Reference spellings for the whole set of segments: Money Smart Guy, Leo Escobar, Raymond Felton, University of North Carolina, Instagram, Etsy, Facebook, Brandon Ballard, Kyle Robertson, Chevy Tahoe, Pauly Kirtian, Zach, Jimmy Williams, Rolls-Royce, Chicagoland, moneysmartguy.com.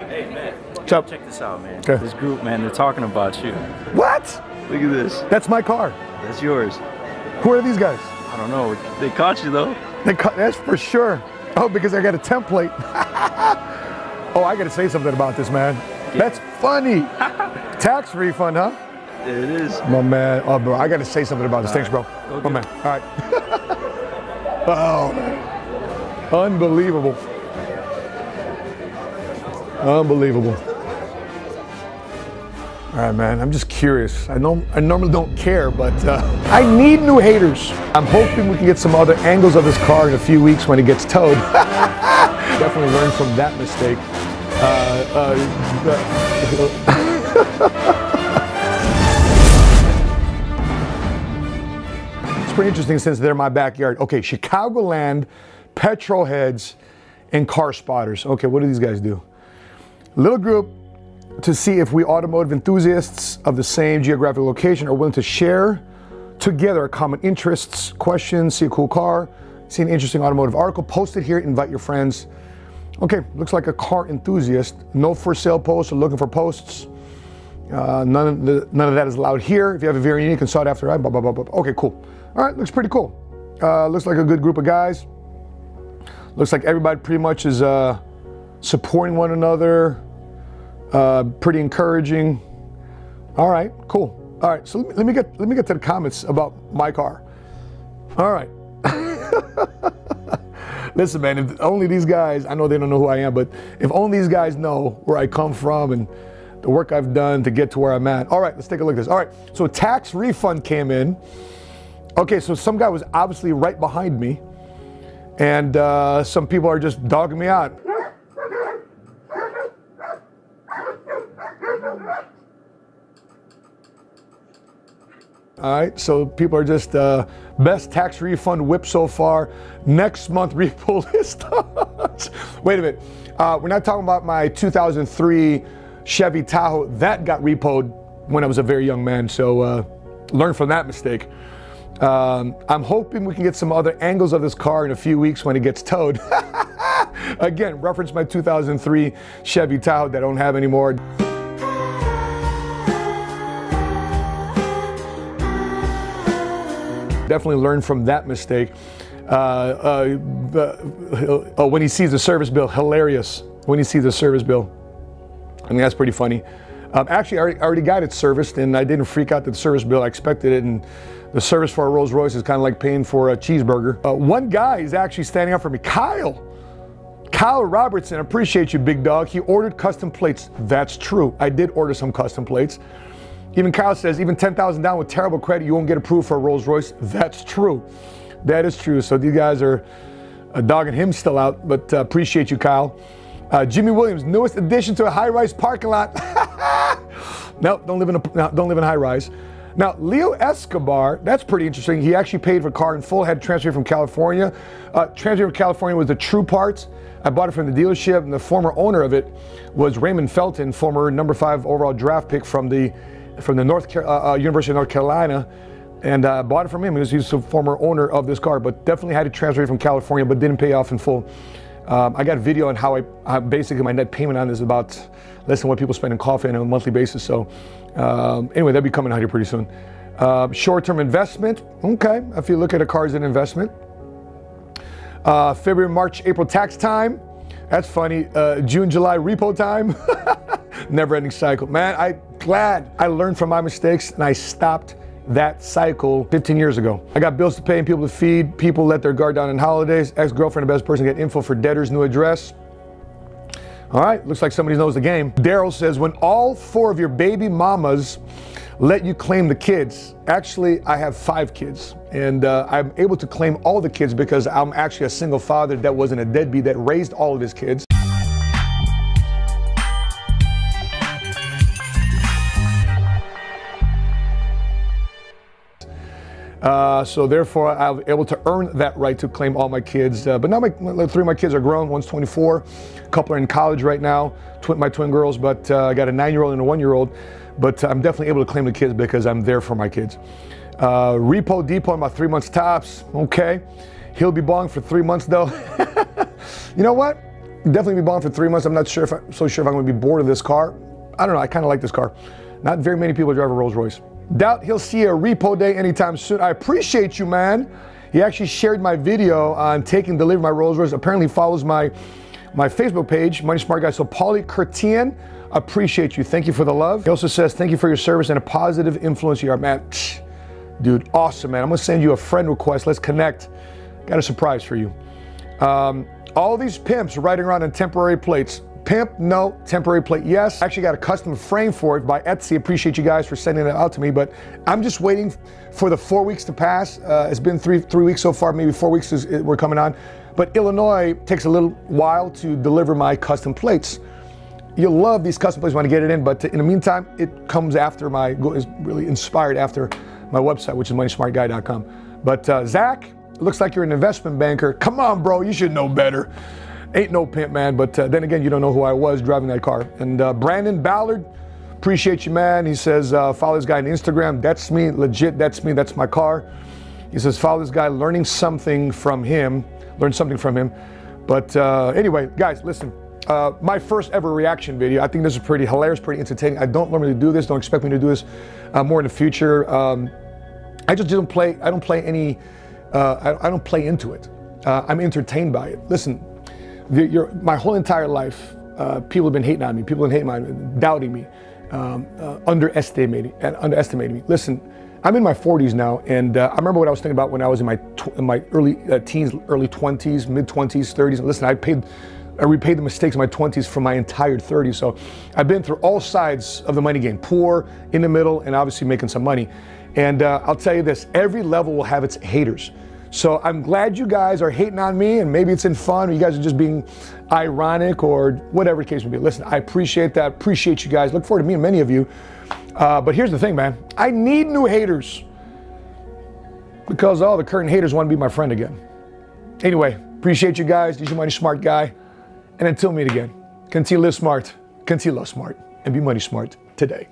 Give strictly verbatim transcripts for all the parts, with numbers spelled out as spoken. Hey, man. What's up? Check this out, man. Okay. This group, man, they're talking about you. What? Look at this. That's my car. That's yours. Who are these guys? I don't know. They caught you, though. They caught, that's for sure. Oh, because I got a template. Oh, I got to say something about this, man. Yeah. That's funny. Tax refund, huh? There it is. My man. Oh, bro, I got to say something about this. All Thanks, right. bro. Go My man. It. All right. Oh, man. Unbelievable. Unbelievable. All right, man, I'm just curious. I know I normally don't care, but uh, I need new haters. I'm hoping we can get some other angles of this car in a few weeks when it gets towed. Definitely learned from that mistake. Uh, uh, it's pretty interesting since they're my backyard. Okay, Chicagoland, petrol heads, and car spotters. Okay, what do these guys do? Little group to see if we automotive enthusiasts of the same geographic location are willing to share together common interests, questions, see a cool car, see an interesting automotive article, post it here, invite your friends. Okay, looks like a car enthusiast. No for sale posts or looking for posts. Uh, none, of the, none of that is allowed here. If you have a variant, you can saw it after I, blah, blah, blah, blah. Okay, cool. All right, looks pretty cool. Uh, looks like a good group of guys. Looks like everybody pretty much is uh, supporting one another. Uh, pretty encouraging. All right, cool. All right, so let me, let me get let me get to the comments about my car. All right. Listen, man, if only these guys, I know they don't know who I am, but if only these guys know where I come from and the work I've done to get to where I'm at. All right, let's take a look at this. All right, so tax refund came in. Okay, so some guy was obviously right behind me, and uh, some people are just dogging me out. All right, so people are just, uh, best tax refund whip so far. Next month, repo list. Wait a minute. Uh, we're not talking about my two thousand three Chevy Tahoe. That got repoed when I was a very young man, so uh, learn from that mistake. Um, I'm hoping we can get some other angles of this car in a few weeks when it gets towed. Again, reference my two thousand three Chevy Tahoe that I don't have anymore. Definitely learn from that mistake. Uh, uh, uh, oh, when he sees the service bill, hilarious. When he sees the service bill, I mean, that's pretty funny. Um, actually, I already, I already got it serviced, and I didn't freak out that the service bill. I expected it, and the service for a Rolls-Royce is kind of like paying for a cheeseburger. Uh, one guy is actually standing up for me. Kyle, Kyle Robertson, appreciate you, big dog. He ordered custom plates. That's true. I did order some custom plates. Even Kyle says, even ten thousand down with terrible credit, you won't get approved for a Rolls-Royce. That's true. That is true. So these guys are uh, dogging him still out, but uh, appreciate you, Kyle. Uh, Jimmy Williams, newest addition to a high-rise parking lot. No, don't live in a, no, don't live in high-rise. Now, Leo Escobar, that's pretty interesting. He actually paid for a car in full, had transferred from California. Uh, transferred from California was the True Parts. I bought it from the dealership, and the former owner of it was Raymond Felton, former number five overall draft pick from the from the North Car uh, University of North Carolina, and uh, bought it from him. He was, he was the former owner of this car, but definitely had to transfer it from California, but didn't pay off in full. Um, I got video on how I, I basically my net payment on this is about less than what people spend in coffee on a monthly basis. So um, anyway, that'll be coming out here pretty soon. Uh, short-term investment, okay. If you look at a car as an investment. Uh, February, March, April tax time. That's funny. Uh, June, July repo time. Never-ending cycle. Man, I'm glad I learned from my mistakes and I stopped that cycle fifteen years ago. I got bills to pay and people to feed. People let their guard down on holidays. Ex-girlfriend, the best person to get info for debtors, new address. All right, looks like somebody knows the game. Daryl says, when all four of your baby mamas let you claim the kids. Actually, I have five kids, and uh, I'm able to claim all the kids because I'm actually a single father that wasn't a deadbeat that raised all of his kids. Uh, so therefore, I'm able to earn that right to claim all my kids. Uh, but now my, three of my kids are grown. One's twenty-four, a couple are in college right now, twin, my twin girls, but uh, I got a nine-year-old and a one-year-old. But I'm definitely able to claim the kids because I'm there for my kids. Uh, repo depot in about three months tops. Okay. He'll be balling for three months though. You know what? Definitely be balling for three months. I'm not sure if I'm so sure if I'm going to be bored of this car. I don't know. I kind of like this car. Not very many people drive a Rolls-Royce. Doubt he'll see a repo day anytime soon. I appreciate you, man. He actually shared my video on taking delivery of my Rolls-Royce. Apparently follows my my Facebook page, Money Smart Guy. So Pauly Kirtian, appreciate you. Thank you for the love. He also says, thank you for your service and a positive influence you are, man. Psh, dude, awesome, man. I'm going to send you a friend request. Let's connect. Got a surprise for you. Um, all these pimps riding around in temporary plates. Pimp, no. Temporary plate, yes. I actually got a custom frame for it by Etsy. Appreciate you guys for sending it out to me, but I'm just waiting for the four weeks to pass. Uh, it's been three three weeks so far, maybe four weeks is, we're coming on. But Illinois takes a little while to deliver my custom plates. You'll love these custom plates when I get it in, but in the meantime, it comes after my, is really inspired after my website, which is money smart guy dot com. But uh, Zach, looks like you're an investment banker. Come on, bro, you should know better. Ain't no pimp, man, but uh, then again, you don't know who I was driving that car. And uh, Brandon Ballard, appreciate you, man. He says, uh, follow this guy on Instagram. That's me, legit, that's me, that's my car. He says, follow this guy, learning something from him. Learn something from him. But uh, anyway, guys, listen. Uh, my first ever reaction video. I think this is pretty hilarious, pretty entertaining. I don't normally do this. Don't expect me to do this uh, more in the future. Um, I just don't play, I don't play any, uh, I, I don't play into it. Uh, I'm entertained by it. Listen, the, your, my whole entire life, uh, people have been hating on me. People have been hating on me, doubting me, um, uh, underestimating, and underestimating me. Listen, I'm in my forties now, and uh, I remember what I was thinking about when I was in my, tw in my early uh, teens, early twenties, mid twenties, thirties. And listen, I paid, I repaid the mistakes of my twenties from my entire thirties. So I've been through all sides of the money game, poor, in the middle, and obviously making some money. And uh, I'll tell you this, every level will have its haters. So I'm glad you guys are hating on me, and maybe it's in fun, or you guys are just being ironic, or whatever the case may be. Listen, I appreciate that, appreciate you guys. Look forward to meeting many of you. Uh, but here's the thing, man, I need new haters because all the current haters want to be my friend again. Anyway, appreciate you guys. This is your Money Smart Guy. And until meet again, continue to live smart, continue to love smart, and be money smart today.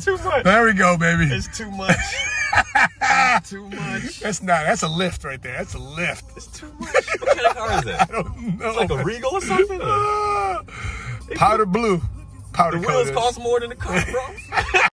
Too much. There we go, baby. It's too much. It's too much. That's not, that's a lift right there. That's a lift. It's too much. What kind of car is that? I don't know. It's like a Regal or something? Or? Powder blue. Powder blue. The wheels coated. Cost more than the car, bro.